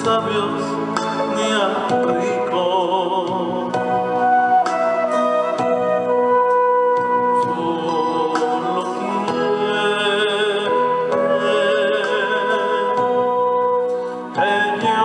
Sabios ni a rico solo quiere